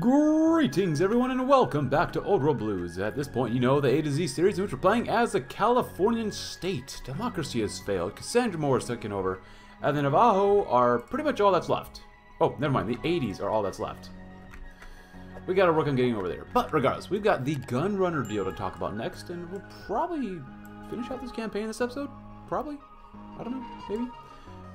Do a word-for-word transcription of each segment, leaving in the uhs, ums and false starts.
Greetings everyone and welcome back to Old World Blues. At this point you know the A to Z series in which we're playing as the Californian state. Democracy has failed, Cassandra Moore has taken over, and the Navajo are pretty much all that's left. Oh, never mind, the eighties are all that's left. We gotta work on getting over there. But regardless, we've got the Gunrunner deal to talk about next, and we'll probably finish out this campaign this episode? Probably? I don't know, maybe?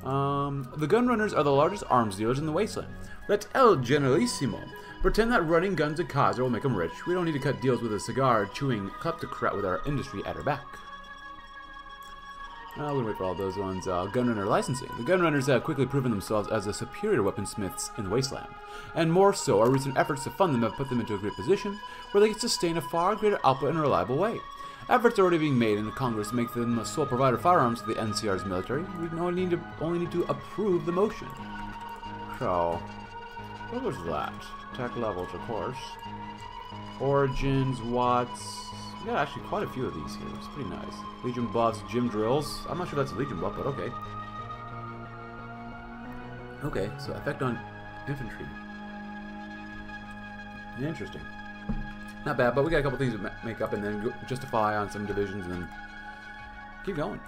Um, the Gunrunners are the largest arms dealers in the wasteland. That's El Generalissimo. Pretend that running guns at Kaiser will make them rich. We don't need to cut deals with a cigar-chewing kleptocrat with our industry at our back. I'm going to wait for all those ones. Uh, Gunrunner licensing. The Gunrunners have quickly proven themselves as the superior weaponsmiths in the wasteland, and more so, our recent efforts to fund them have put them into a great position where they can sustain a far greater output in a reliable way. Efforts are already being made in the Congress to make them a sole provider of firearms to the N C R's military. We only need to, only need to approve the motion. So, what was that? Tech levels, of course. Origins, Watts. We got actually quite a few of these here. It's pretty nice. Legion buffs, gym drills. I'm not sure that's a Legion buff, but okay. Okay, so effect on infantry. Interesting. Not bad, but we got a couple things to make up and then justify on some divisions and then keep going.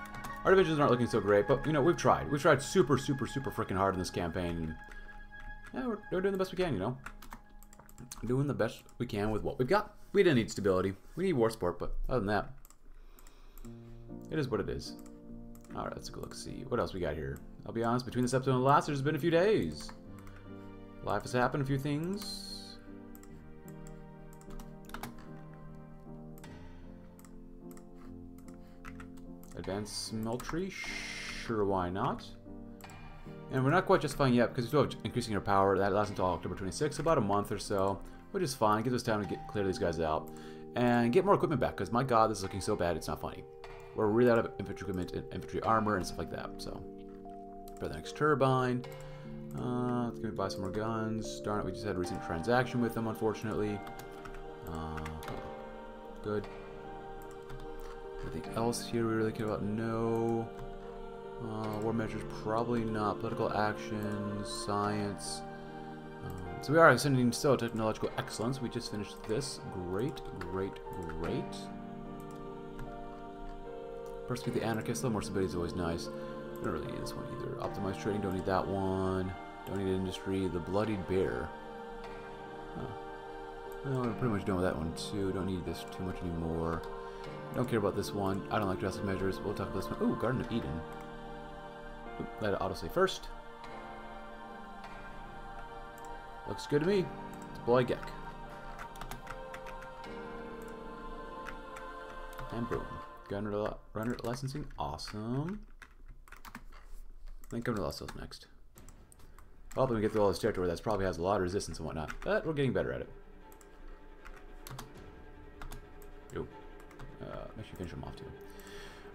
Our divisions aren't looking so great, but you know, we've tried. We've tried super, super, super freaking hard in this campaign. Yeah, we're, we're doing the best we can, you know. Doing the best we can with what we've got. We didn't need stability. We need war sport, but other than that, it is what it is. Alright, let's go look see. What else we got here? I'll be honest, between this episode and the last, there's been a few days. Life has happened, a few things. Advanced smeltery, sure, why not? And we're not quite justifying yet because we still have increasing our power. That lasts until October twenty-sixth, about a month or so, which is fine. Gives us time to get, clear these guys out and get more equipment back because my god, this is looking so bad, it's not funny. We're really out of infantry equipment and infantry armor and stuff like that. So, for the next turbine, uh, let's go buy some more guns. Darn it, we just had a recent transaction with them, unfortunately. Uh, good. Anything else here we really care about? No. Uh, war measures, probably not. Political action, science. Um, so we are ascending still technological excellence. We just finished this. Great, great, great. Persecute the anarchists. A little more stability is always nice. I don't really need this one either. Optimize trading. Don't need that one. Don't need industry. The bloodied bear. Huh. Well, I'm pretty much done with that one too. Don't need this too much anymore. Don't care about this one. I don't like drastic measures. We'll talk about this one. Ooh, Garden of Eden. Oop, let it autosave first. Looks good to me. It's Bloy Gek. And boom. Gunrunner licensing. Awesome. I think Gunrunner Lost Hills next. Well, when we get through all this territory, that probably has a lot of resistance and whatnot. But we're getting better at it. Ooh. Uh, make sure you finish them off too.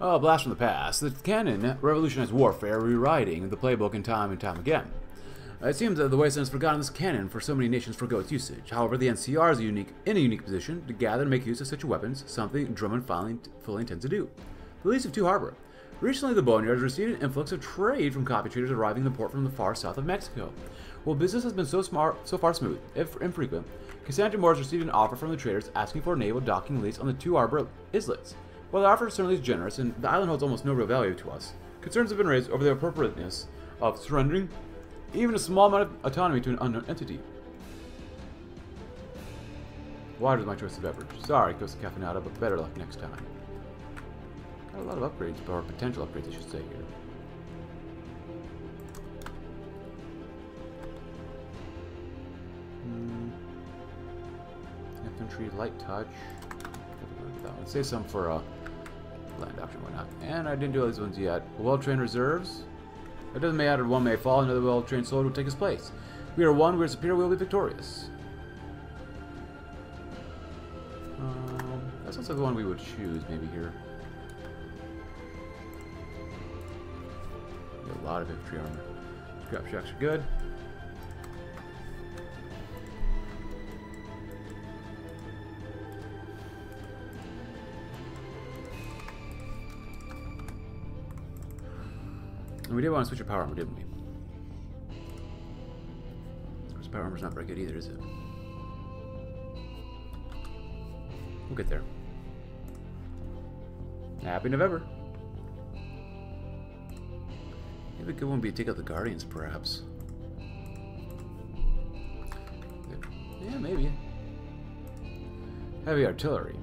Oh, Blast from the Past. The canon revolutionized warfare, rewriting the playbook in time and time again. It seems that the wasteland has forgotten this canon, for so many nations forgo its usage. However, the N C R is a unique, in a unique position to gather and make use of such weapons, something Drummond finally fully intends to do. The least of Two Harbor. Recently, the Boneyard received an influx of trade from copy traders arriving in the port from the far south of Mexico. While business has been so, smart, so far smooth, if infrequent, Cassandra Moore has received an offer from the traders asking for a naval docking lease on the Two Harbor Islets. While the offer certainly is generous, and the island holds almost no real value to us, concerns have been raised over the appropriateness of surrendering even a small amount of autonomy to an unknown entity. Water is my choice of beverage. Sorry, Costa Caffeinata, but better luck next time. A lot of upgrades, or potential upgrades, I should say, here. Mm. Infantry, light touch. That one. Save some for uh, land option, why not? And I didn't do all these ones yet. Well-trained reserves. It doesn't matter. One may fall, another well-trained soldier will take his place. We are one. We are superior. We will be victorious. Um, that sounds like the one we would choose, maybe here. A lot of infantry armor. Scrap shocks are good. And we did want to switch our power armor, didn't we? Because power armor's not very good either, is it? We'll get there. Happy November. Maybe a good one would be to take out the Guardians, perhaps. Yeah, maybe. Heavy artillery.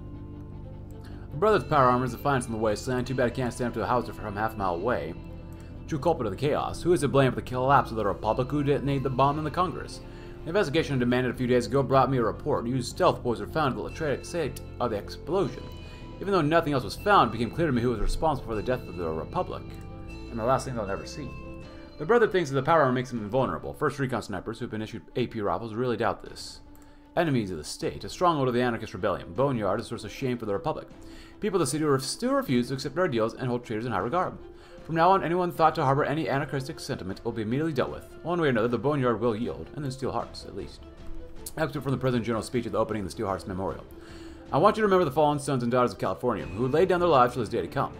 The brothers' power armor is defiance on the wasteland. Too bad I can't stand up to a howitzer from half a mile away. True culprit of the chaos. Who is to blame for the collapse of the Republic? Who detonated the bomb in the Congress? An investigation I demanded a few days ago brought me a report. Used stealth boys were found at the tragic site of the explosion. Even though nothing else was found, it became clear to me who was responsible for the death of the Republic. And the last thing they'll never see. The brother thinks that the power armor makes them invulnerable. First recon snipers who have been issued A P rifles really doubt this. Enemies of the state, a stronghold of the anarchist rebellion. Boneyard, a source of shame for the Republic. People of the city still refuse to accept our deals and hold traitors in high regard. From now on, anyone thought to harbor any anarchistic sentiment will be immediately dealt with. One way or another, the Boneyard will yield, and then Steel Hearts, at least. Excerpt from the President General's speech at the opening of the Steel Hearts Memorial. I want you to remember the fallen sons and daughters of California, who laid down their lives for this day to come.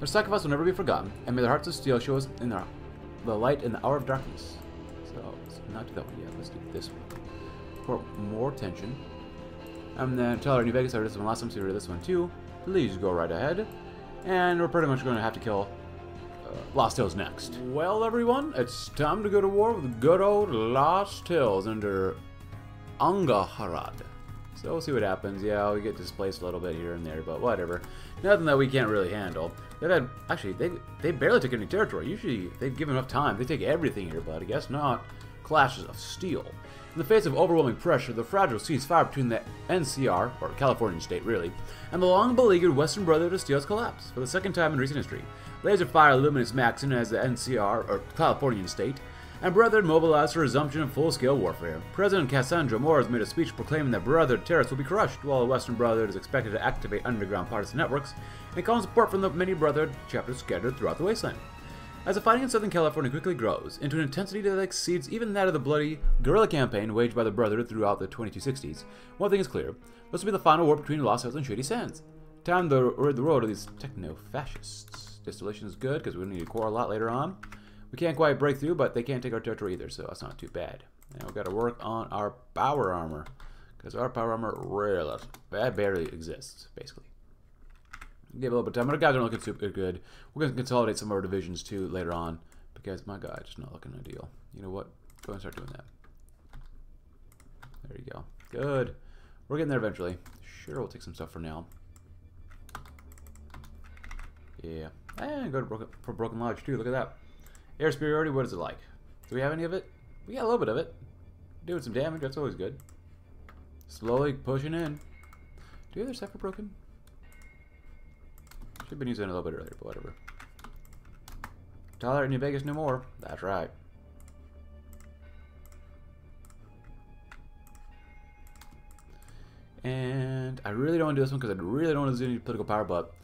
Their sacrifice will never be forgotten, and may their hearts of steel show us in their, the light in the hour of darkness. So, let's not do that one yet. Let's do this one. For more tension. And then Tyler, New Vegas, I read this one last time, so we read this one too. Please go right ahead. And we're pretty much going to have to kill Lost Hills next. Well, everyone, it's time to go to war with good old Lost Hills under Unaaghar. So we'll see what happens. Yeah, we get displaced a little bit here and there, but whatever. Nothing that we can't really handle. They've had actually they they barely took any territory. Usually they've given enough time. They take everything here, but I guess not. Clashes of steel. In the face of overwhelming pressure, the fragile ceasefire between the N C R, or Californian state really, and the long-beleaguered Western Brotherhood of Steel has collapsed for the second time in recent history. Laser fire illuminates Maxon as the N C R, or Californian state, and Brotherhood mobilized for resumption of full-scale warfare. President Cassandra Moore has made a speech proclaiming that Brotherhood terrorists will be crushed, while the Western Brotherhood is expected to activate underground partisan networks and call support from the many Brotherhood chapters scattered throughout the wasteland. As the fighting in Southern California quickly grows, into an intensity that exceeds even that of the bloody guerrilla campaign waged by the Brotherhood throughout the twenty-two sixties, one thing is clear, this will be the final war between Lost Hills and Shady Sands. Time to rid the world of these techno-fascists. Distillation is good, because we're going to need to core a lot later on. We can't quite break through, but they can't take our territory either, so that's not too bad. Now we've got to work on our power armor, because our power armor rarely, barely exists, basically. Give a little bit of time, but our guys aren't looking super good. We're going to consolidate some of our divisions too later on because my guy just not looking ideal. You know what? Go ahead and start doing that. There you go. Good. We're getting there eventually. Sure, we'll take some stuff for now. Yeah. And go to Broken, for Broken Lodge too. Look at that. Air superiority, what is it like? Do we have any of it? We got a little bit of it. Doing some damage, that's always good. Slowly pushing in. Do you have their stuff for Broken? Should have been using it a little bit earlier, but whatever. Tyler, New Vegas, no more. That's right. And I really don't want to do this one because I really don't want to do any political power, but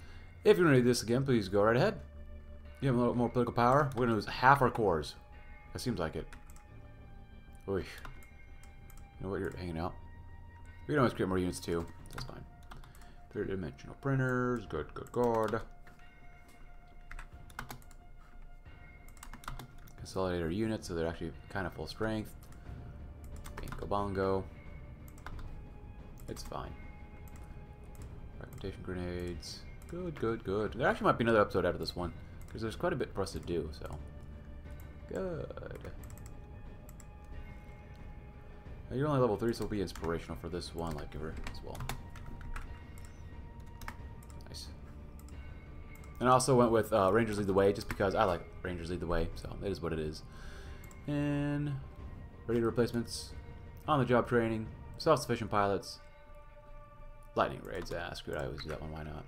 if you want to do this again, please go right ahead. You have a little more political power. We're going to lose half our cores. That seems like it. Oy. You know what? You're hanging out. We can always create more units too. That's fine. Three-dimensional printers, good, good, good. Consolidate our units so they're actually kind of full strength. Bingo bongo. It's fine. Fragmentation grenades. Good, good, good. There actually might be another episode out of this one because there's quite a bit for us to do, so. Good. Now you're only level three, so it'll be inspirational for this one, like ever as well. And I also went with uh, Rangers Lead the Way just because I like Rangers Lead the Way, so it is what it is. And ready to replacements, on-the-job training, self-sufficient pilots, lightning raids. Ah, screw it, I always do that one. Why not?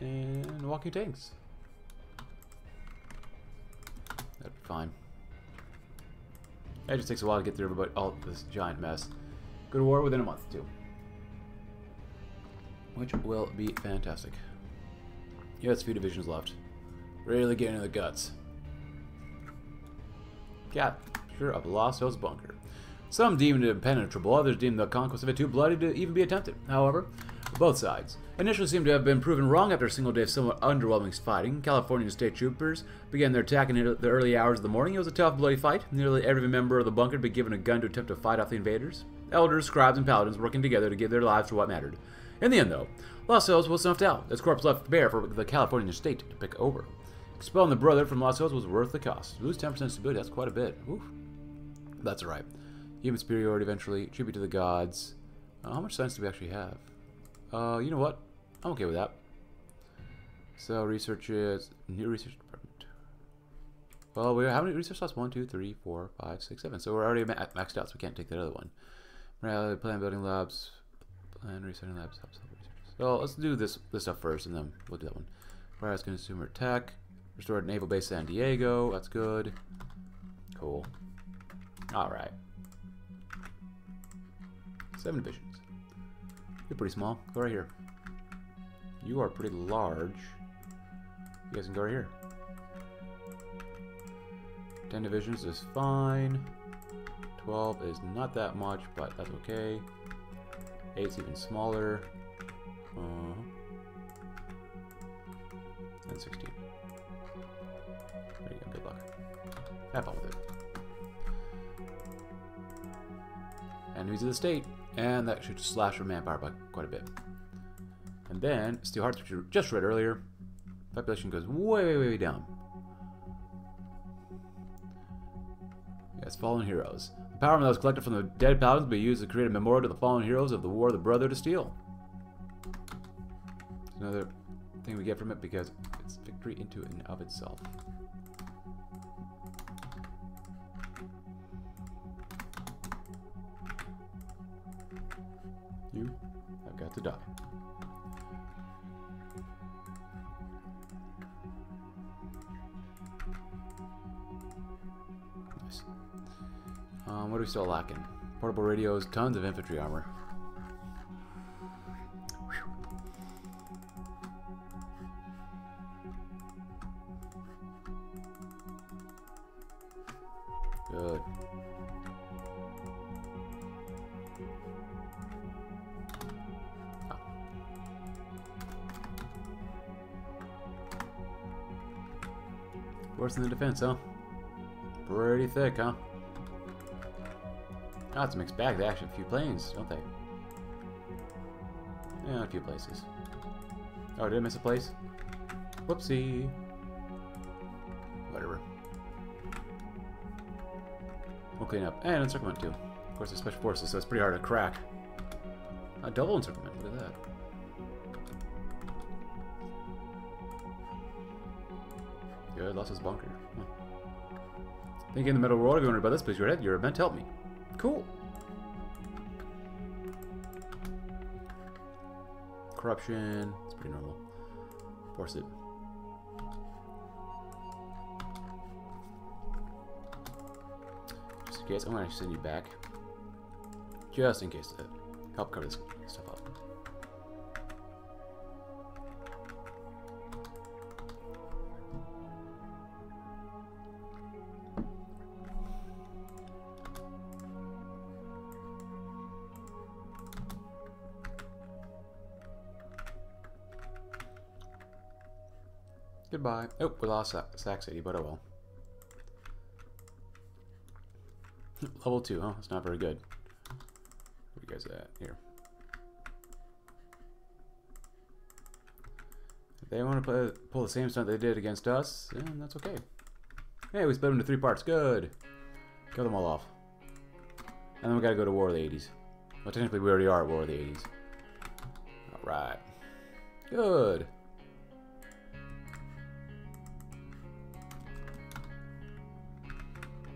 And walking tanks. That'd be fine. It just takes a while to get through everybody, all this giant mess. Go to war within a month, too. Which will be fantastic. Yeah, it's a few divisions left. Really getting into the guts. Capture of Lost Hills Bunker. Some deemed it impenetrable, others deemed the conquest of it too bloody to even be attempted. However, Both sides initially seemed to have been proven wrong after a single day of somewhat underwhelming fighting. California state troopers began their attack in the early hours of the morning. It was a tough, bloody fight. Nearly every member of the bunker had been given a gun to attempt to fight off the invaders. Elders, scribes, and paladins working together to give their lives for what mattered. In the end, though, Lost Hills was snuffed out, its corpse left bare for the Californian state to pick over. Expelling the brother from Lost Hills was worth the cost. Lose ten percent stability, that's quite a bit. Oof. That's right. Human superiority eventually, tribute to the gods. Uh, how much science do we actually have? Uh, you know what? I'm okay with that. So, research is... New research department. Well, we have, how many research slots? One, two, three, four, five, six, seven. So we're already ma maxed out, so we can't take that other one. Morality, plan building labs, plan resetting labs. So let's do this this stuff first, and then we'll do that one. Whereas consumer tech, restored naval base San Diego. That's good. Cool. All right. Seven divisions. You're pretty small. Go right here. You are pretty large. You guys can go right here. Ten divisions is fine. twelve is not that much, but that's okay. eight's even smaller. Uh, and sixteen. There you go. Good luck. Have fun with it. Enemies of the state. And that should slash your manpower by quite a bit. And then, Steel Hearts, which you just read earlier. Population goes way, way, way down. Yes, fallen heroes. The power that was collected from the dead paladins will be used to create a memorial to the fallen heroes of the War of the Brother to Steal. It's another thing we get from it because it's victory into and of itself. You have got to die. Nice. Um, what are we still lacking? Portable radios, tons of infantry armor. Good. Oh. Worse than the defense, huh? Pretty thick, huh? Oh, it's a mixed bag. They actually have a few planes, don't they? Yeah, a few places. Oh, did I miss a place? Whoopsie. Whatever. We'll clean up. And encirclement, too. Of course, it's special forces, so it's pretty hard to crack. A double encirclement, look at that. Good, lost his bunker. Huh. Think in the middle world, if you wonder about this place, go ahead. You're meant to help me. Cool. Corruption. It's pretty normal. Force it. In case, I'm going to send you back. Just in case to help cover this stuff up. Goodbye. Oh, we lost Sac City, but oh well. Level two, huh? That's not very good. Where are you guys at? Here. If they want to play, pull the same stunt they did against us, then that's okay. Hey, we split them into three parts. Good. Kill them all off. And then we gotta go to War of the eighties. Well, technically we already are at War of the eighties. Alright. Good.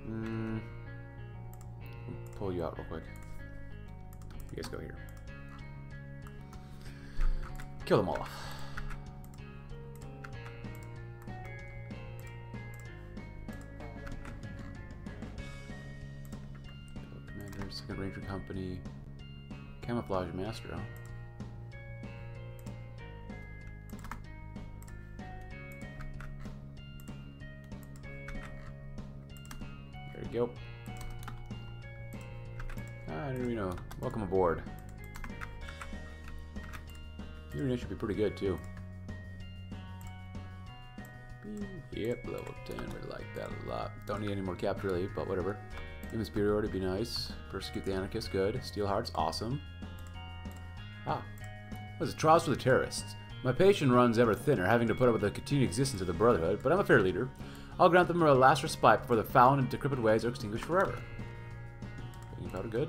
Hmm. Pull you out real quick. You guys go here. Kill them all off. Commander, Second Ranger Company, Camouflage Master, huh? There you go. Ah, Reno. Welcome aboard. Internet should be pretty good too. Yep, level ten, we like that a lot. Don't need any more capture leave, but whatever. Human superiority would be nice. Persecute the anarchists, good. Steel hearts, awesome. Ah. It was a trials for the terrorists. My patience runs ever thinner, having to put up with the continued existence of the Brotherhood, but I'm a fair leader. I'll grant them a last respite before the foul and decrepit ways are extinguished forever. Any powder good?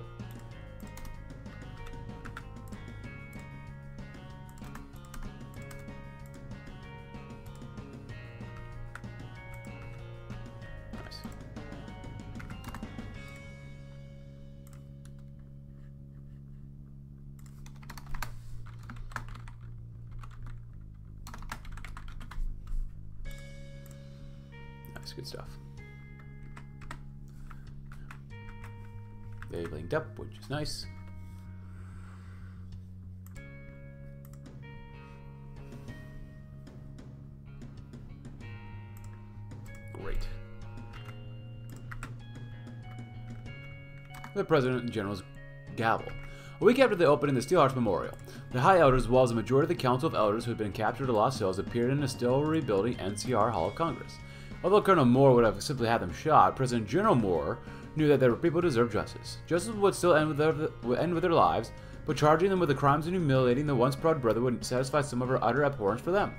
Good stuff. They linked up, which is nice. Great. The President and General's gavel. A week after the opening of the Steel Hearts Memorial, the High Elders, as well as the majority of the Council of Elders who had been captured at Lost Hills, appeared in the still rebuilding N C R Hall of Congress. Although Colonel Moore would have simply had them shot, President General Moore knew that there were people who deserved justice. Justice would still end with, their, would end with their lives, but charging them with the crimes and humiliating the once proud brother would satisfy some of her utter abhorrence for them.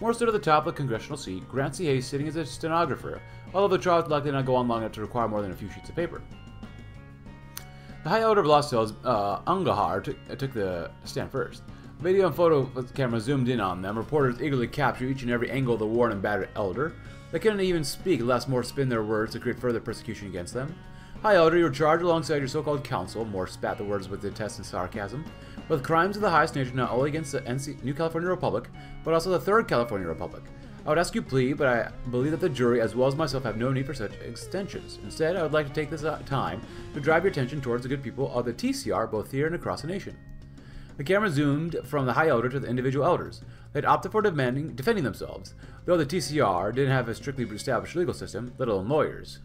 Moore stood at the top of the congressional seat, Grant C. Hayes sitting as a stenographer, although the trial would likely not go on long enough to require more than a few sheets of paper. The High Elder of Lost Hills, uh, Unaaghar, took, uh, took the stand first. Video and photo camera zoomed in on them. Reporters eagerly captured each and every angle of the worn and battered elder. They couldn't even speak, lest Moore spin their words to create further persecution against them. High Elder, you're charged alongside your so-called council. Moore spat the words with detest and sarcasm. With crimes of the highest nature, not only against the N C New California Republic, but also the Third California Republic. I would ask you plead, but I believe that the jury, as well as myself, have no need for such extensions. Instead, I would like to take this time to drive your attention towards the good people of the T C R, both here and across the nation. The camera zoomed from the High Elder to the individual elders. They'd opted for demanding, defending themselves, though the T C R didn't have a strictly established legal system, let alone lawyers.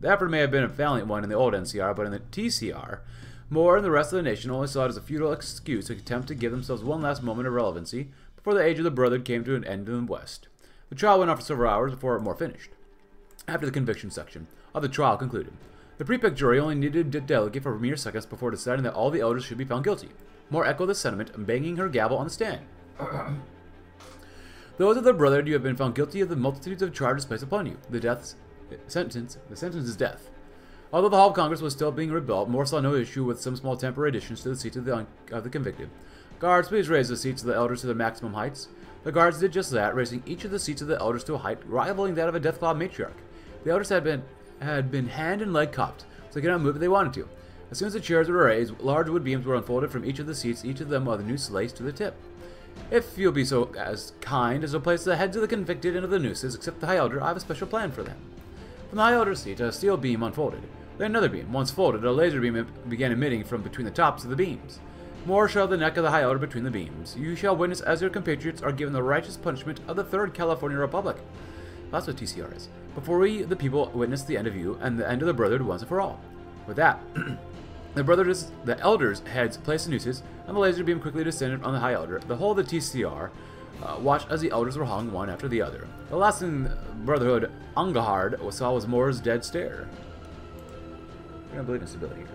The effort may have been a valiant one in the old N C R, but in the T C R, Moore and the rest of the nation only saw it as a futile excuse to attempt to give themselves one last moment of relevancy before the age of the Brotherhood came to an end in the West. The trial went on for several hours before Moore finished. After the conviction section of the trial concluded, the pre-picked jury only needed a delegate for mere seconds before deciding that all the elders should be found guilty. Moore echoed the sentiment, banging her gavel on the stand. Those of the Brotherhood, you have been found guilty of the multitudes of charges placed upon you. The death sentence, the sentence is death. Although the Hall of Congress was still being rebuilt, Moore saw no issue with some small temporary additions to the seats of the, of the convicted. Guards, please raise the seats of the elders to their maximum heights. The guards did just that, raising each of the seats of the elders to a height rivaling that of a deathclaw matriarch. The elders had been had been hand and leg cupped, so they could not move if they wanted to. As soon as the chairs were raised, large wood beams were unfolded from each of the seats, each of them with a noose laced to the tip. If you'll be so as kind as to place the heads of the convicted into the nooses, except the High Elder, I have a special plan for them. From the High Elder's seat, a steel beam unfolded. Then another beam. Once folded, a laser beam began emitting from between the tops of the beams. Moore shoved the neck of the High Elder between the beams. You shall witness as your compatriots are given the righteous punishment of the Third California Republic. That's what T C R is. Before we, the people, witness the end of you and the end of the Brotherhood once and for all. With that, the brothers, the elders' heads placed in nooses, and the laser beam quickly descended on the High Elder. The whole of the T C R uh, watched as the elders were hung one after the other. The last thing Brotherhood Unaaghar saw was Moore's dead stare. We don't believe in stability here.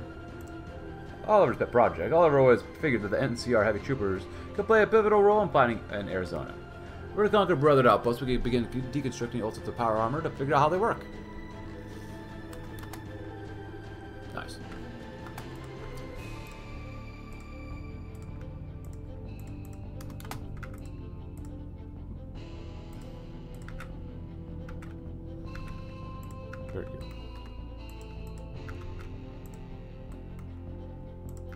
Oliver's pet project. Oliver always figured that the N C R heavy troopers could play a pivotal role in fighting in Arizona. We're to conquer Brotherhood outposts. We can begin deconstructing all sorts of power armor to figure out how they work. Nice. Very good.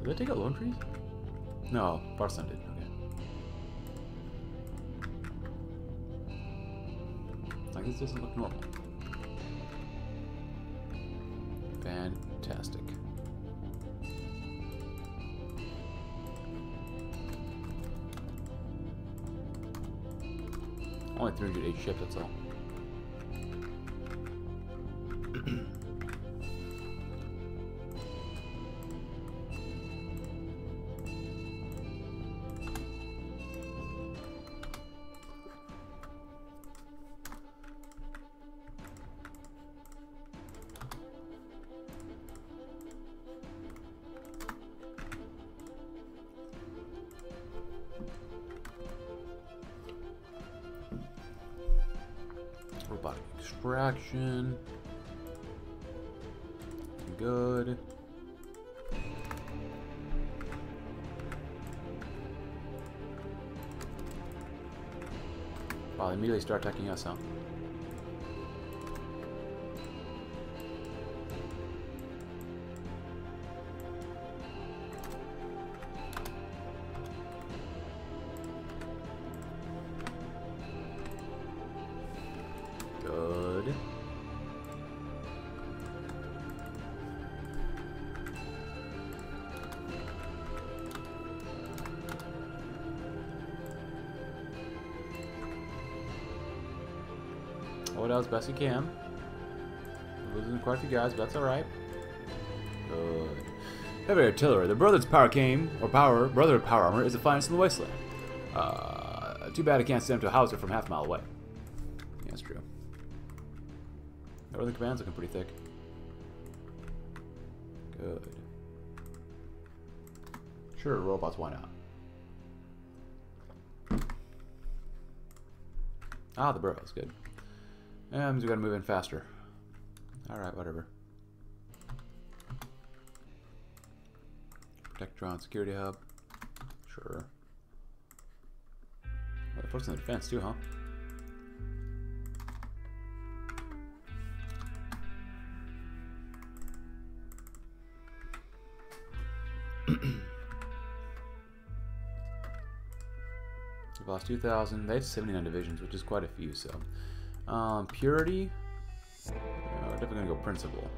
Did I take out Lone Tree? No, Barson did. Okay. Like this doesn't look normal. Fantastic. Only three hundred eight ships, that's all. Robotic extraction. Good. Wow, they immediately start attacking us, huh? As best you can. We're losing quite a few guys, but that's alright. Good. Heavy artillery. The Brother's power came, or power, Brother power armor is the finest in the wasteland. Uh, too bad I can't send them to a howitzer from half a mile away. Yeah, that's true. That Northern Command's looking pretty thick. Good. Sure, robots, why not? Ah, the burrows, good. Yeah, we gotta move in faster. Alright, whatever. Protectron security hub. Sure. Well, the force in the defense too, huh? We've lost two thousand. They had seventy-nine divisions, which is quite a few, so. Um, purity? No, we're definitely gonna go principle.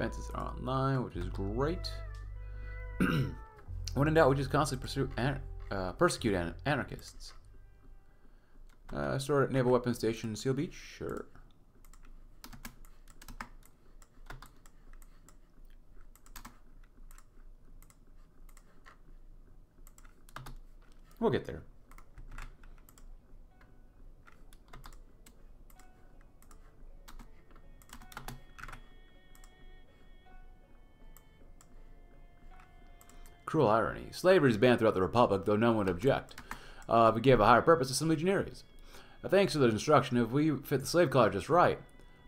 Defenses are online, which is great. When in doubt, we just constantly pursue anar uh, persecute an anarchists. Uh, stored at Naval Weapons Station, Seal Beach, sure. We'll get there. Cruel irony. Slavery is banned throughout the Republic, though none would object. Uh, but gave a higher purpose to some legionaries. Uh, thanks to their instruction, if we fit the slave collar just right,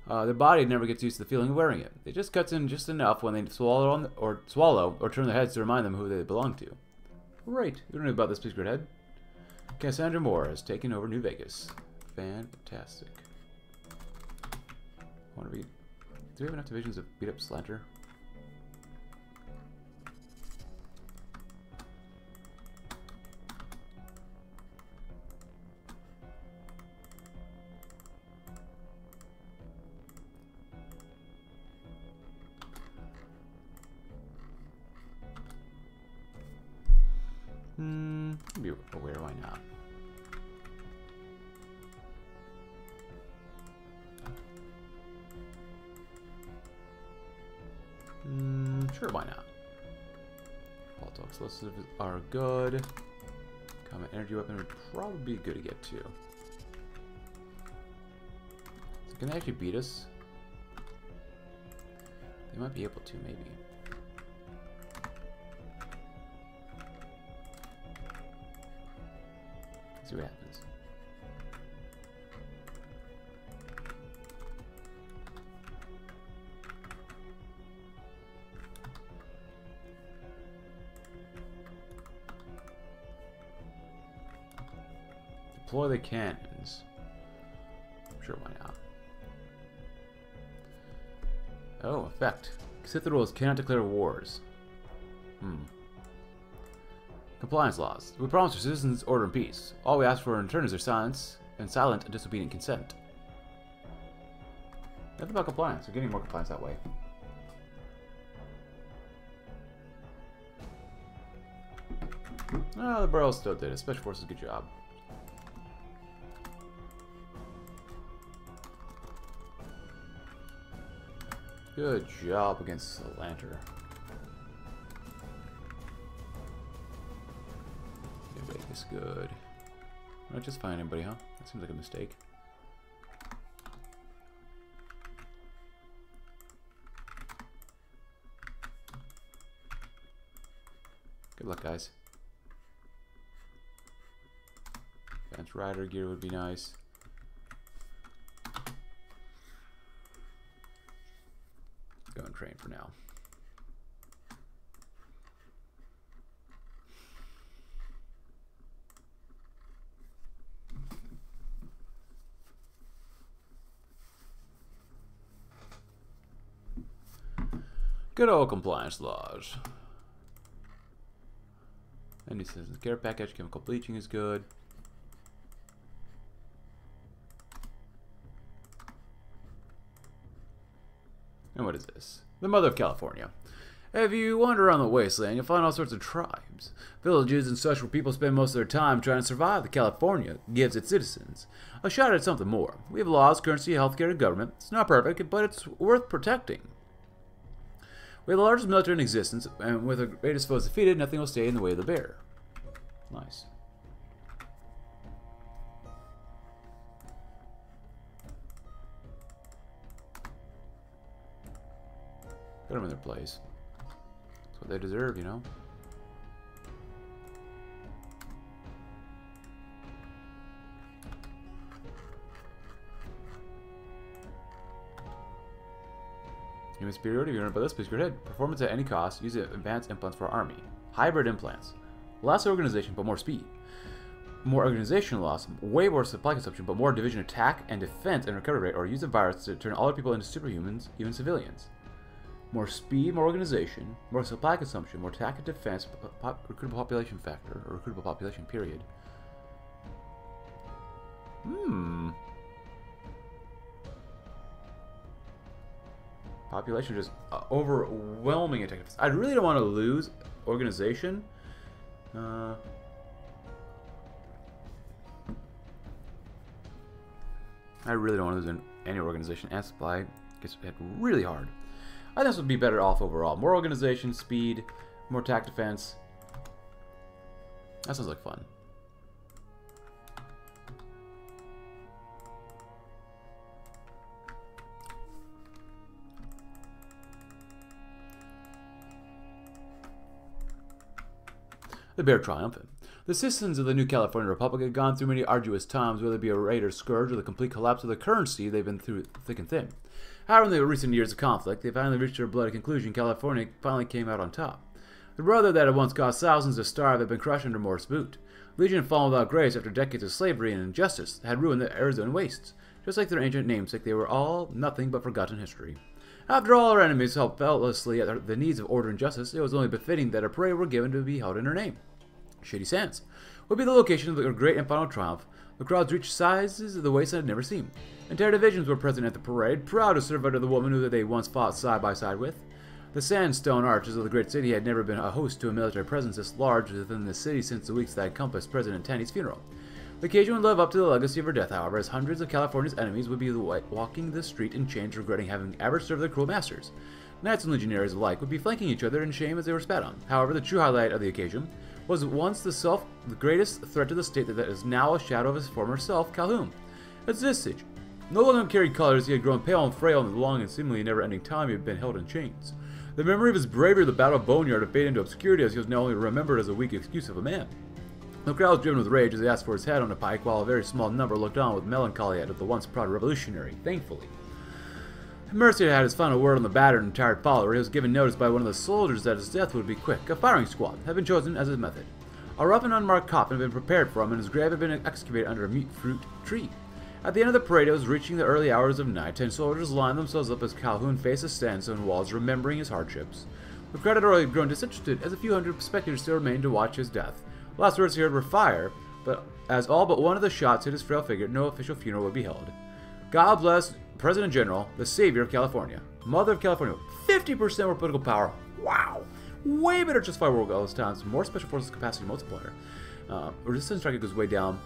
uh, their body never gets used to the feeling of wearing it. It just cuts in just enough when they swallow on the, or swallow or turn their heads to remind them who they belong to. Great. You don't know about this secret head. Cassandra Moore has taken over New Vegas. Fantastic. What do we? Do we have enough divisions of beat up Slanter? Are good. Comet energy weapon would probably be good to get to. So can they actually beat us? They might be able to, maybe. Let's see what happens. Deploy the cannons. Sure, why not? Oh, effect. Sith rules cannot declare wars. Hmm. Compliance laws. We promise our citizens order and peace. All we ask for in return is their silence and silent and disobedient consent. Nothing about compliance. We're getting more compliance that way. Ah, oh, the Burrows still did it. Special Forces, good job. Good job against the lantern. New Vegas, good. Not just find anybody, huh? That seems like a mistake. Good luck, guys. Fence rider gear would be nice. Go and train for now. Good old compliance laws. Any citizen care package, chemical bleaching is good. And what is this? The mother of California. If you wander around the wasteland, you'll find all sorts of tribes, villages and such where people spend most of their time trying to survive that California gives its citizens. A shot at something more. We have laws, currency, healthcare, and government. It's not perfect, but it's worth protecting. We have the largest military in existence, and with the greatest foes defeated, nothing will stay in the way of the bear. Nice. Put them in their place. That's what they deserve, you know? Human superiority, if you're by this, please go ahead. Performance at any cost, use advanced implants for our army. Hybrid implants. Less organization, but more speed. More organization loss, way more supply consumption, but more division attack and defense and recovery rate, or use a virus to turn all the people into superhumans, even civilians. More speed, more organization, more supply consumption, more attack and defense, pop recruitable population factor, or recruitable population period. Hmm. Population just overwhelming attack. I really don't want to lose organization. Uh, I really don't want to lose any organization. And supply gets hit really hard. I think this would be better off overall. More organization, speed, more attack defense. That sounds like fun. The bear triumphant. The citizens of the new California Republic had gone through many arduous times, whether it be a raid or scourge or the complete collapse of the currency, they've been through thick and thin. However, in the recent years of conflict, they finally reached their bloody conclusion. California finally came out on top. The brother that had once caused thousands to starve had been crushed under Moore's boot. Legion, fallen without grace after decades of slavery and injustice, had ruined the Arizona wastes. Just like their ancient namesake, they were all nothing but forgotten history. After all, our enemies held feltlessly at the needs of order and justice, it was only befitting that a prayer were given to be held in her name. Shady Sands would be the location of their great and final triumph. The crowds reached sizes of the wasteland had never seen. Entire divisions were present at the parade, proud to serve under the woman who they once fought side by side with. The sandstone arches of the great city had never been a host to a military presence this large within the city since the weeks that had compassed President Tandy's funeral. The occasion would live up to the legacy of her death, however, as hundreds of California's enemies would be walking the street in chains, regretting having ever served their cruel masters. Knights and legionaries alike would be flanking each other in shame as they were spat on. However, the true highlight of the occasion was once the self, the greatest threat to the state that is now a shadow of his former self, Calhoun. As this age, no longer carried colors, he had grown pale and frail in the long and seemingly never-ending time he had been held in chains. The memory of his bravery at the Battle of Boneyard had faded into obscurity as he was now only remembered as a weak excuse of a man. The crowd was driven with rage as they asked for his head on a pike, while a very small number looked on with melancholy at the once proud revolutionary, thankfully. Mercy had his final word on the battered and tired follower. He was given notice by one of the soldiers that his death would be quick. A firing squad had been chosen as his method. A rough and unmarked coffin had been prepared for him, and his grave had been excavated under a meat-fruit tree. At the end of the parade, it was reaching the early hours of night. Ten soldiers lined themselves up as Calhoun faced the sandstone walls, remembering his hardships. The crowd had grown disinterested, as a few hundred spectators still remained to watch his death. The last words he heard were fire, but as all but one of the shots hit his frail figure, no official funeral would be held. God bless President General, the savior of California, mother of California. fifty percent more political power. Wow. Way better just firework all those times. More special forces capacity multiplier. Uh, resistance target goes way down,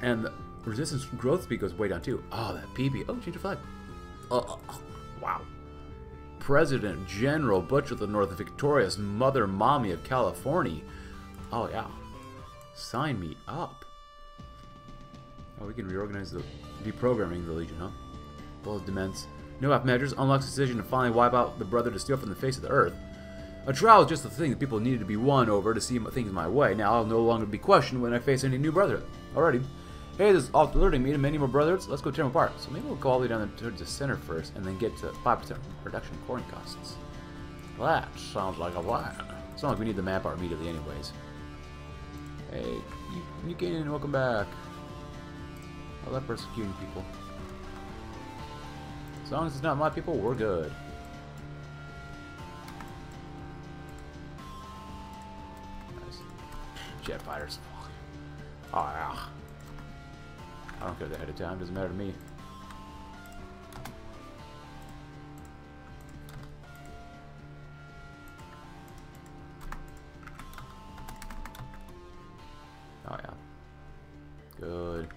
and the resistance growth speed goes way down too. Oh, that P B. Oh, change of flag. Oh, oh, oh. Wow. President General Butcher of the North, victorious Mother Mommy of California. Oh, yeah. Sign me up. Oh, we can reorganize the deprogramming of the Legion, huh? Full of demands. No app measures unlocks the decision to finally wipe out the brother to steal from the face of the earth. A trial is just the thing that people needed to be won over to see things my way. Now I'll no longer be questioned when I face any new brotherhood. Alrighty. Hey, this is off alerting me to many more brotherhoods. Let's go tear them apart. So maybe we'll go all the way down towards the center first and then get to five percent reduction in coring costs. That sounds like a plan. It's not like we need the map art immediately anyways. Hey, you, you can welcome back. I love persecuting people. As long as it's not my people, we're good. Jet fighters. Oh, yeah. I don't care ahead of time. Doesn't matter to me. Oh yeah. Good.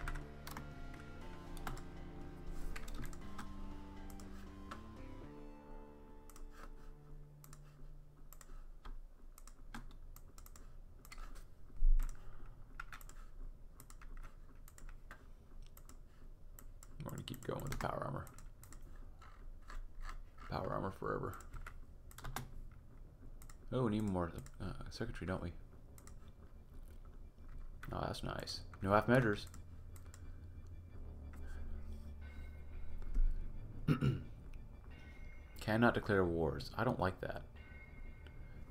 Forever. Oh, we need more uh, circuitry, don't we? Oh, that's nice. No half measures. Cannot declare wars. I don't like that.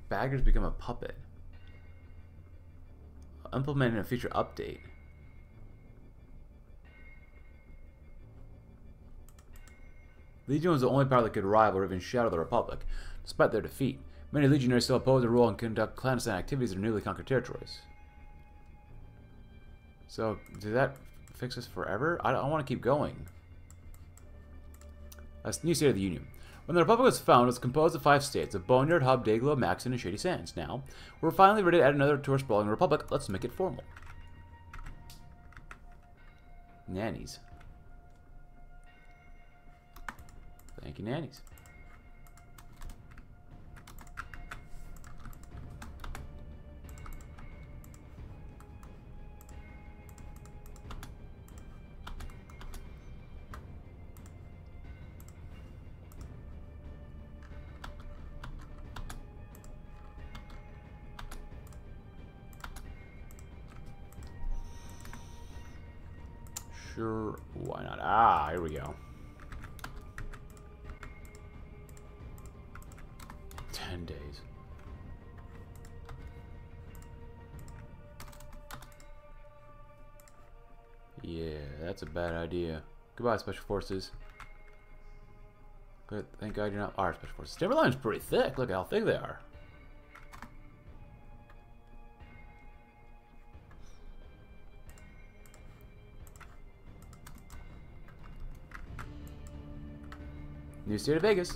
Baggers become a puppet. Implemented in a future update. Legion was the only power that could rival or even shadow the Republic, despite their defeat. Many legionaries still oppose the rule and conduct clandestine activities in newly conquered territories. So, did that fix us forever? I don't want to keep going. A new State of the Union. When the Republic was founded, it was composed of five states, of Boneyard, Hub, Dayglow, Maxon, and Shady Sands. Now, we're finally ready to add another to our sprawling Republic. Let's make it formal. Nannies. Thank you, nannies. Sure, why not? Ah, here we go. ten days. Yeah, that's a bad idea. Goodbye, Special Forces. But thank God you're not our Special Forces. Timberline's pretty thick. Look at how thick they are. New State of Vegas.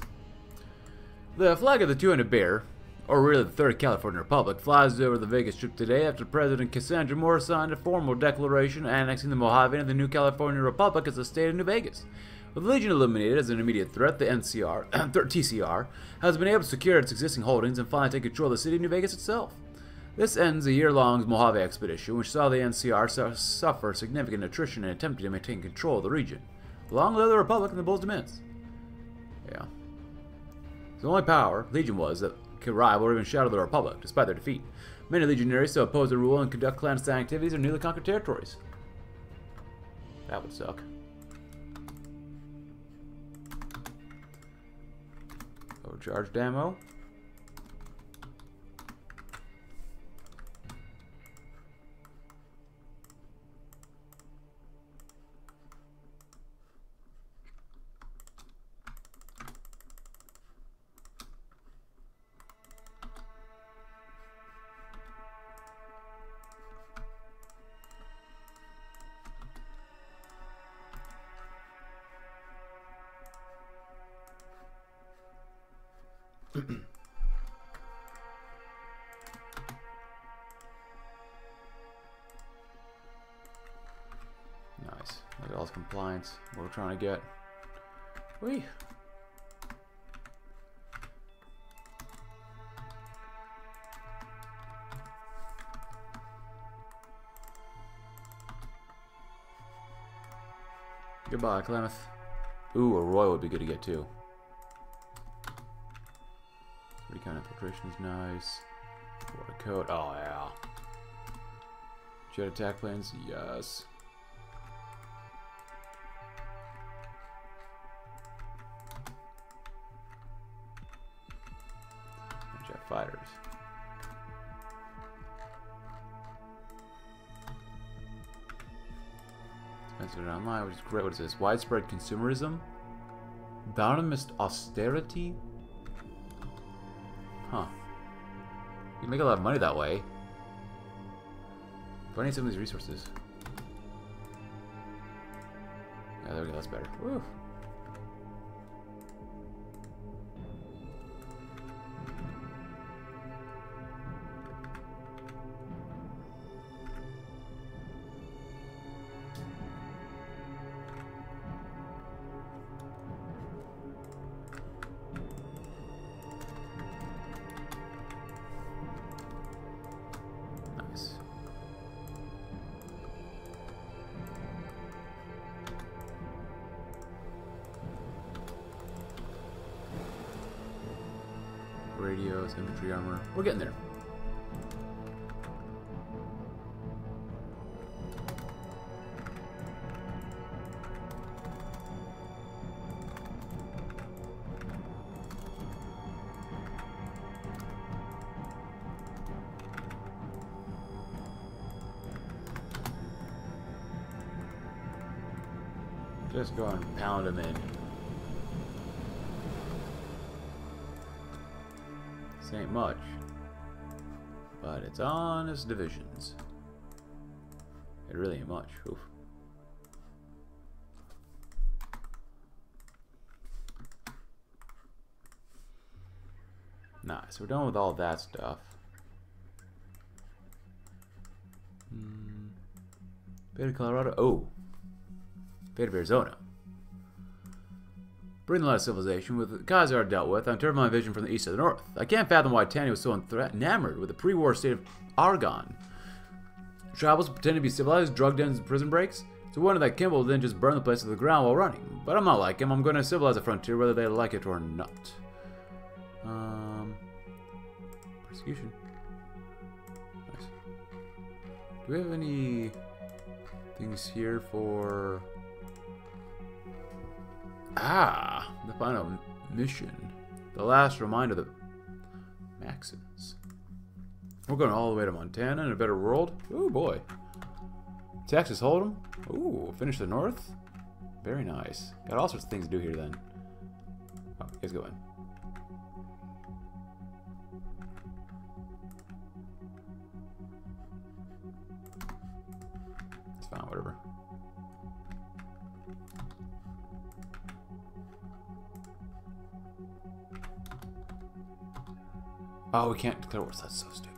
The flag of the two hundred Bear, or really the third California Republic, flies over the Vegas Strip today after President Cassandra Moore signed a formal declaration annexing the Mojave and the new California Republic as the state of New Vegas. With the Legion eliminated as an immediate threat, the N C R, T C R has been able to secure its existing holdings and finally take control of the city of New Vegas itself. This ends a year-long Mojave expedition, which saw the N C R suffer significant attrition in attempting to maintain control of the region. Long live the Republic and the Bulls' demands. Yeah. The only power, Legion was, that could rival or even shadow the Republic, despite their defeat. Many legionaries still oppose the rule and conduct clandestine activities in newly conquered territories. That would suck. Go charge ammo. Nice. Look at all this compliance. What we're trying to get. Whee! Goodbye, Klamath. Ooh, a Royal would be good to get too. Recon infiltration's nice. Water coat. Oh yeah. Jet attack planes. Yes. Jet fighters. Sponsored online, which is great. What is this? Widespread consumerism, Baronist austerity. Huh. You can make a lot of money that way. But I need some of these resources. Yeah, there we go, that's better. Woo. Radios, infantry armor. We're getting there. Just go and pound them in. Ain't much, but it's on its divisions. It really ain't much. Oof. Nice. We're done with all that stuff. Mm. Beta Colorado. Oh, Beta Arizona. Bring the light of civilization with the Kaiser I dealt with. I'm turned my vision from the east to the north. I can't fathom why Tandy was so enamored with the pre-war state of Argonne. Tribals pretend to be civilized, drug dens, and prison breaks. It's a wonder that Kimball didn't just burn the place to the ground while running. But I'm not like him. I'm going to civilize the frontier whether they like it or not. Um, persecution. Nice. Do we have any things here for? Ah, the final mission. The last reminder of the Maxons. We're going all the way to Montana in a better world. Ooh, boy. Texas Hold'em. Ooh, finish the north. Very nice. Got all sorts of things to do here then. Oh, let's go in. It's fine, whatever. Oh, we can't declare wars. That's so stupid.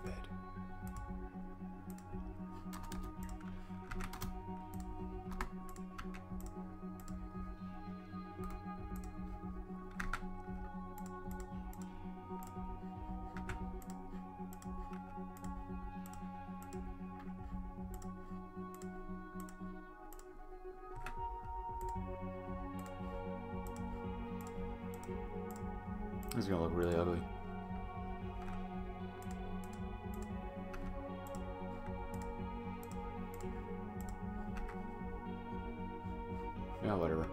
This is gonna look really ugly. Yeah, whatever.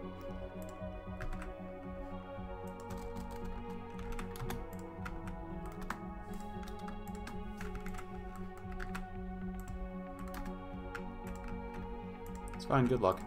It's fine, good luck.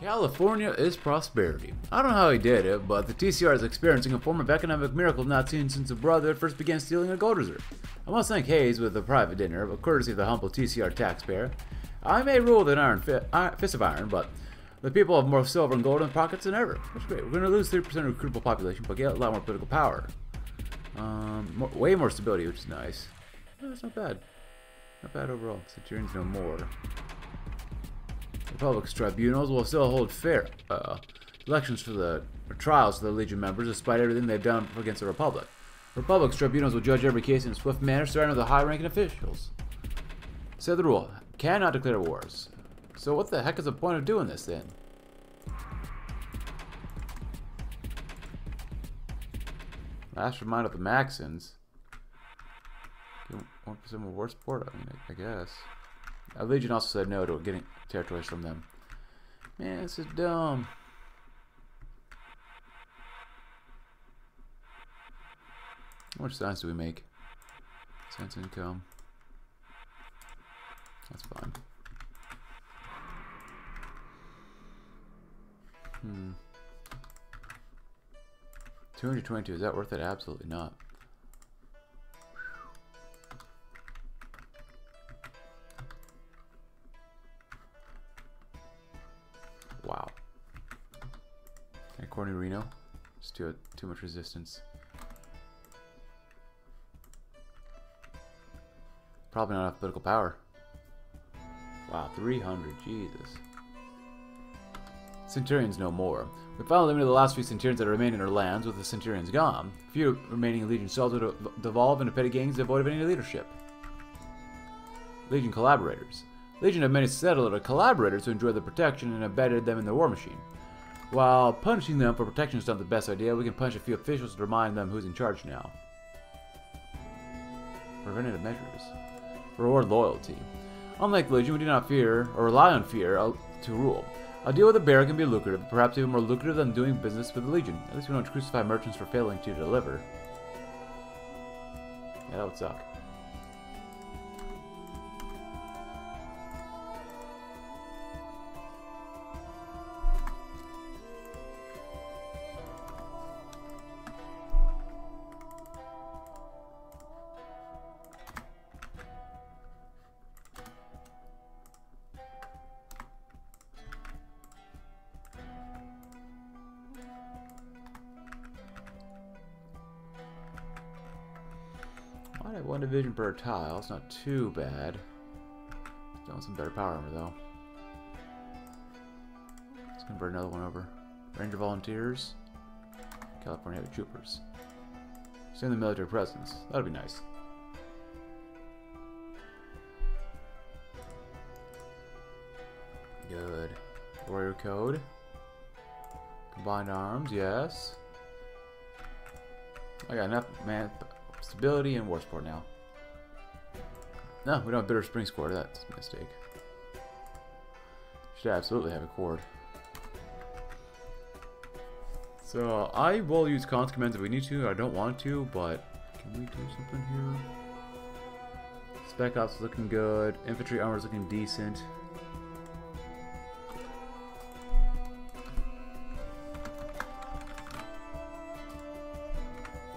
California is prosperity. I don't know how he did it, but the T C R is experiencing a form of economic miracle not seen since the brotherhood first began stealing a gold reserve. I must thank Hayes with a private dinner, but courtesy of the humble T C R taxpayer. I may rule with an iron fi iron, fist of iron, but the people have more silver and gold in pockets than ever. That's great. We're going to lose three percent of recruitable population, but get a lot more political power. Um, more, way more stability, which is nice. No, that's not bad. Not bad overall. Centurions no more. Republic's tribunals will still hold fair. Uh, elections for the for trials of the Legion members, despite everything they've done against the Republic. Republic's tribunals will judge every case in a swift manner, starting with the high-ranking officials. Said the rule, cannot declare wars. So what the heck is the point of doing this, then? Last reminder of the Maxons. one percent of war support? I mean, I, I guess. Our Legion also said no to getting territories from them. Man, this is dumb. How much science do we make? Sense income. That's fine. Hmm. two hundred twenty-two, is that worth it? Absolutely not. Wow. Okay, Corny Reno. Just too, too much resistance. Probably not enough political power. Wow, three hundred, Jesus. Centurions no more. We finally limited the last few Centurions that remained in our lands, with the Centurions gone. Few remaining Legion cells would devolve into petty gangs devoid of any leadership. Legion collaborators. Legion have many settlers or collaborators who enjoyed the protection and embedded them in the war machine. While punishing them for protection is not the best idea, we can punish a few officials to remind them who's in charge now. Preventative measures. Reward loyalty. Unlike Legion, we do not fear, or rely on fear, to rule. A deal with a bear can be lucrative, perhaps even more lucrative than doing business with the Legion. At least we don't crucify merchants for failing to deliver. Yeah, that would suck. One division per tile, it's not too bad. Still want some better power armor though. Let's convert another one over. Ranger Volunteers, California Heavy Troopers. Extend the military presence, that'll be nice. Good. Warrior Code. Combined Arms, yes. I got enough, man. Stability and war support now. No, we don't have Bitter Springs Cord. That's a mistake. Should absolutely have a cord. So I will use cons commands if we need to. I don't want to, but can we do something here? Spec Ops is looking good. Infantry armor is looking decent.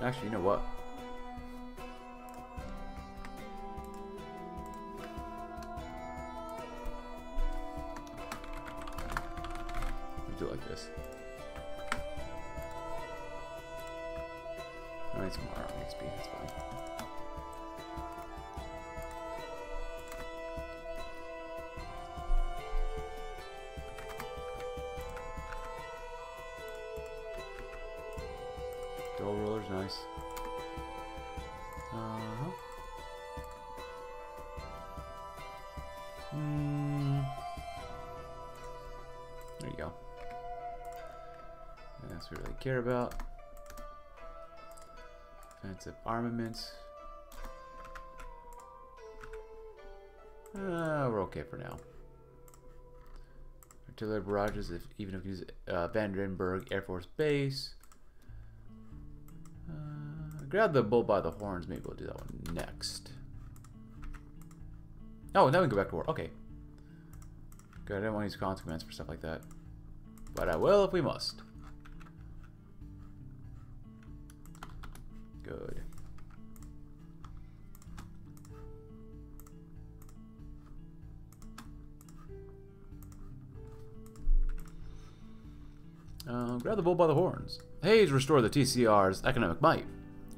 Actually, you know what? Do like this. I need some more X P, that's fine. Dual ruler's nice. Uh-huh. Hmm. There you go. That's what we really care about. Offensive armaments. Uh, we're okay for now. Artillery barrages, if even if we use uh, Vandenberg Air Force Base. Uh, grab the bull by the horns. Maybe we'll do that one next. Oh, now we can go back to war. Okay. Good. I don't want to use cons commands for stuff like that, but I will if we must. Good. Um, grab the bull by the horns. Hayes restored the T C R's economic might.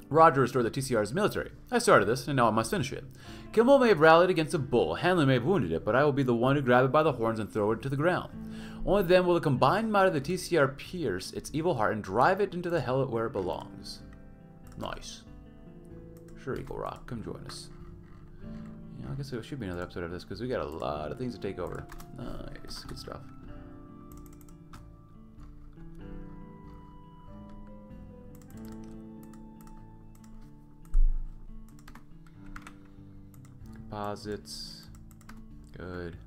Roger restored the T C R's military. I started this, and now I must finish it. Kimball may have rallied against a bull, Hanlon may have wounded it, but I will be the one to grab it by the horns and throw it to the ground. Only then will the combined might of the T C R pierce its evil heart and drive it into the hell where it belongs. Nice. Sure, Eagle Rock, come join us. You know, I guess there should be another episode of this, because we got a lot of things to take over. Nice, good stuff. Composites. Good.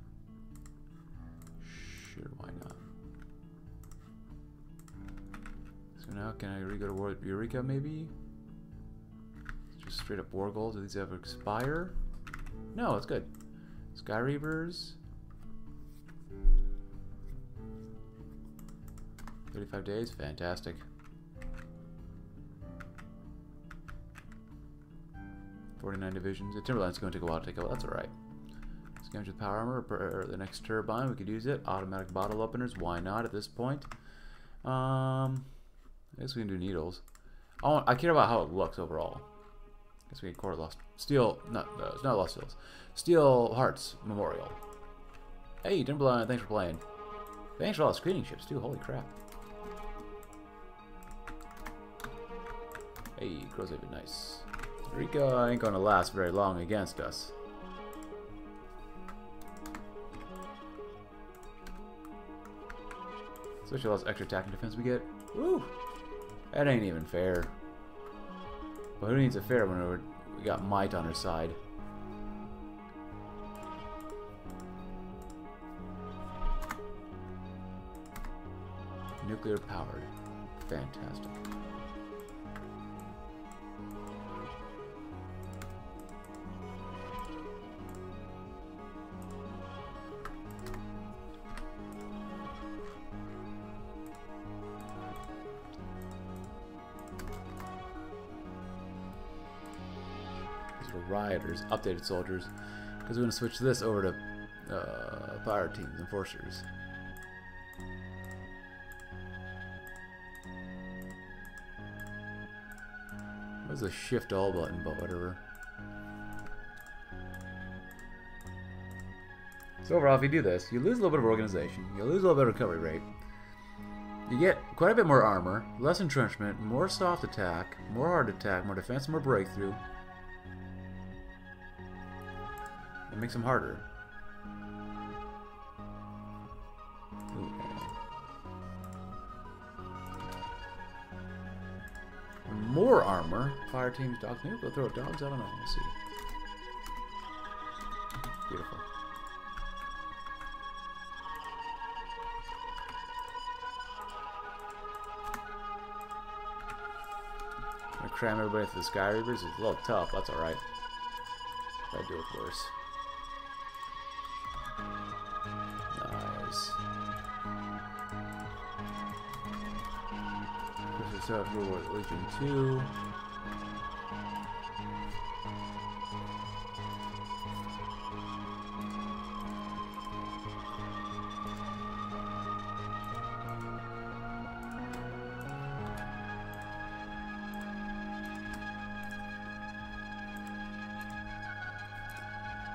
Sure, why not? So now, can I re-go to war with Eureka, maybe? Just straight up war goals. Do these ever expire? No, it's good. Sky Reavers. thirty-five days? Fantastic. forty-nine divisions. The Timberline's going to take a while to take over. That's alright. Scavenge with power armor or the next turbine. We could use it. Automatic bottle openers. Why not at this point? Um, I guess we can do needles. I, want, I care about how it looks overall. I guess we can core lost. Steel. Not, uh, it's not Lost Hills. Steel Hearts Memorial. Hey, Timberline. Thanks for playing. Thanks for all the screening ships, too. Holy crap. Hey, Crow's even nice. Eureka ain't gonna last very long against us. Especially all those extra attack and defense we get. Woo! That ain't even fair. But who needs a fair when we're, we got might on our side? Nuclear powered. Fantastic. Rioters, updated soldiers, because we're going to switch this over to uh, fire teams, enforcers. Where's the shift all button, but whatever. So overall, if you do this, you lose a little bit of organization, you lose a little bit of recovery rate, you get quite a bit more armor, less entrenchment, more soft attack, more hard attack, more defense, more breakthrough. It makes them harder. Ooh. More armor. Fire teams, dogs. Maybe we'll throw dogs. I don't know. We'll see. Beautiful. I'm gonna cram everybody into the Sky Reapers. It's a little tough. That's alright. I'll do it worse. So World War Legion two.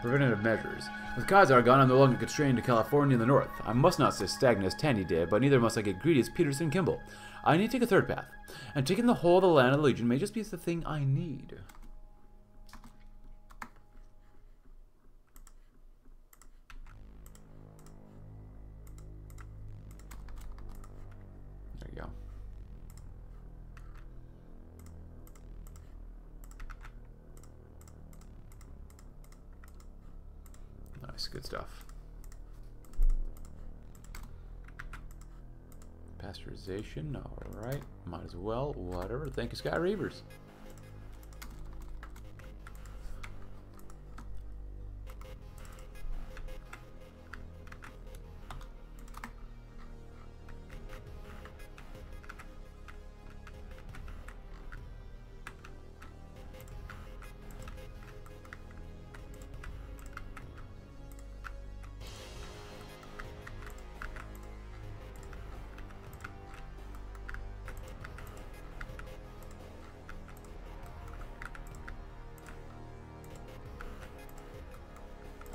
Preventative measures. With Khazar gone, I'm no longer constrained to California in the north. I must not stay stagnant as Tandy did, but neither must I get greedy as Peterson Kimball. I need to take a third path, and taking the whole of the land of the Legion may just be the thing I need. There you go. Nice, good stuff. Pasteurization, alright. Might as well, whatever. Thank you, Sky Reavers.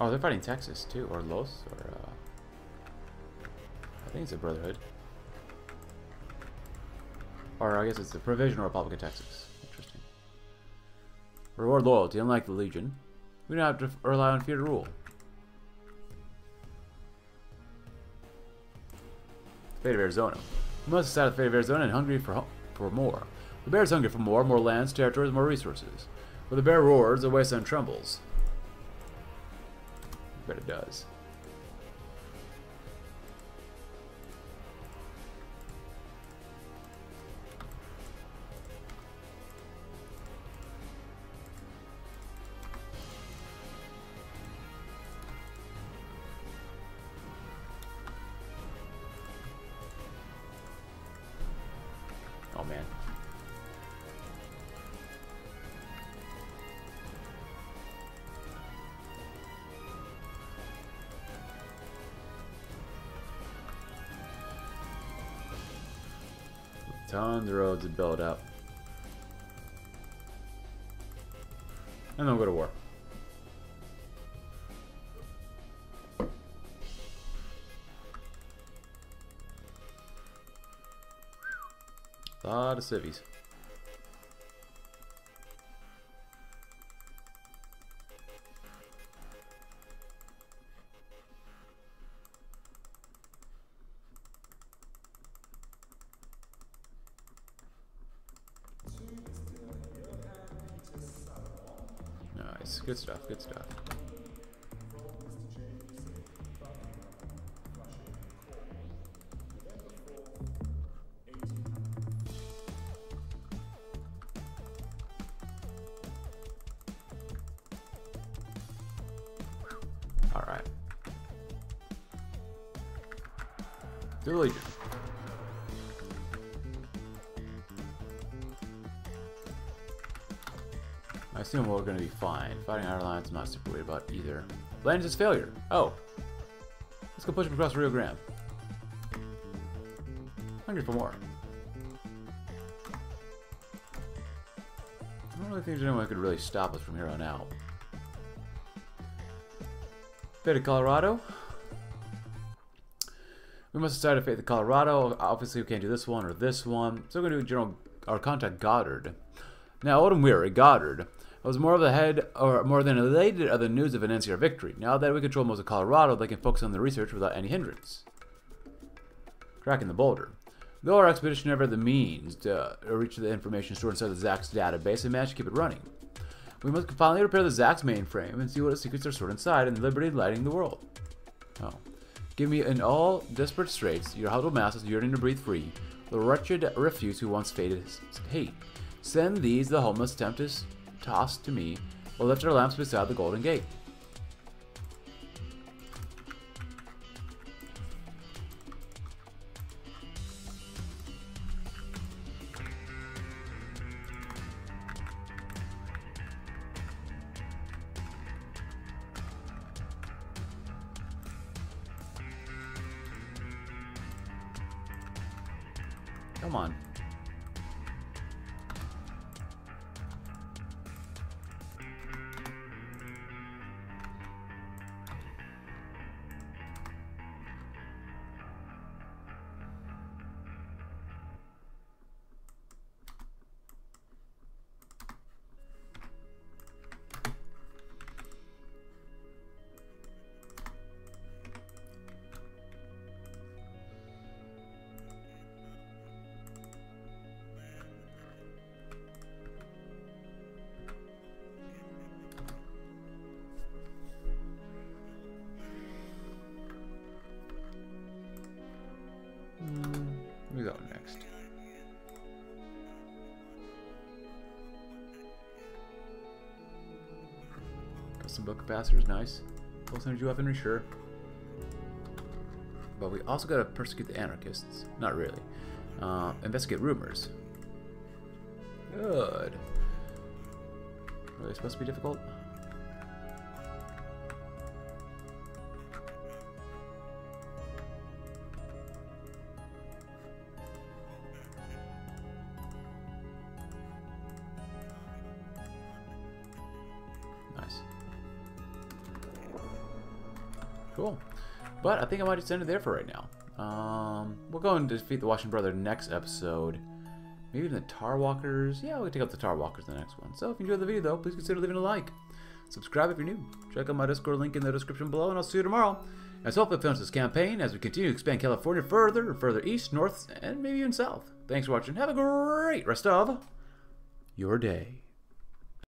Oh, they're fighting Texas too, or Los, or uh, I think it's a Brotherhood, or I guess it's the Provisional Republic of Texas. Interesting. Reward loyalty. Unlike the Legion, we don't have to rely on fear to rule. The fate of Arizona. We must decide the fate of Arizona and hungry for for more. The bear is hungry for more, more lands, territories, more resources. Where the bear roars, the wasteland trembles. But it does. Oh man. Tons of roads to build up. And then we'll go to war. A lot of civvies. Good stuff, good stuff. All right. Delete. I assume we're going to be fine. Fighting our alliance, I'm not super worried about either. Land is failure. Oh. Let's go push him across Rio Grande. Hungry for more. I don't really think there's anyone who could really stop us from here on out. Fate of Colorado. We must decide to fate the Colorado. Obviously, we can't do this one or this one. So we're going to do General, our contact Goddard. Now, old and weary, Goddard. I was more of the head, or more than elated, of the news of an N C R victory. Now that we control most of Colorado, they can focus on the research without any hindrance. Cracking the boulder. Though our expedition never had the means to reach the information stored inside the Zax database, they managed to keep it running. We must finally repair the Zax mainframe and see what secrets are stored inside, and liberty lighting the world. Oh. Give me, in all desperate straits, your huddled masses yearning to breathe free, the wretched refuse who once faded hate. Send these, the homeless tempest, tossed to me, or lift our lamps beside the Golden Gate. Come on. Some book capacitors, nice. Pulse energy weaponry, sure. But we also gotta persecute the anarchists. Not really. Uh, investigate rumors. Good. Are they supposed to be difficult? Cool. But I think I might just end it there for right now. Um, we'll go and defeat the Washington Brother next episode. Maybe even the Tar Walkers. Yeah, we'll take out the Tar Walkers in the next one. So if you enjoyed the video, though, please consider leaving a like. Subscribe if you're new. Check out my Discord link in the description below, and I'll see you tomorrow. As hopefully finish this campaign as we continue to expand California further and further east, north, and maybe even south. Thanks for watching. Have a great rest of your day.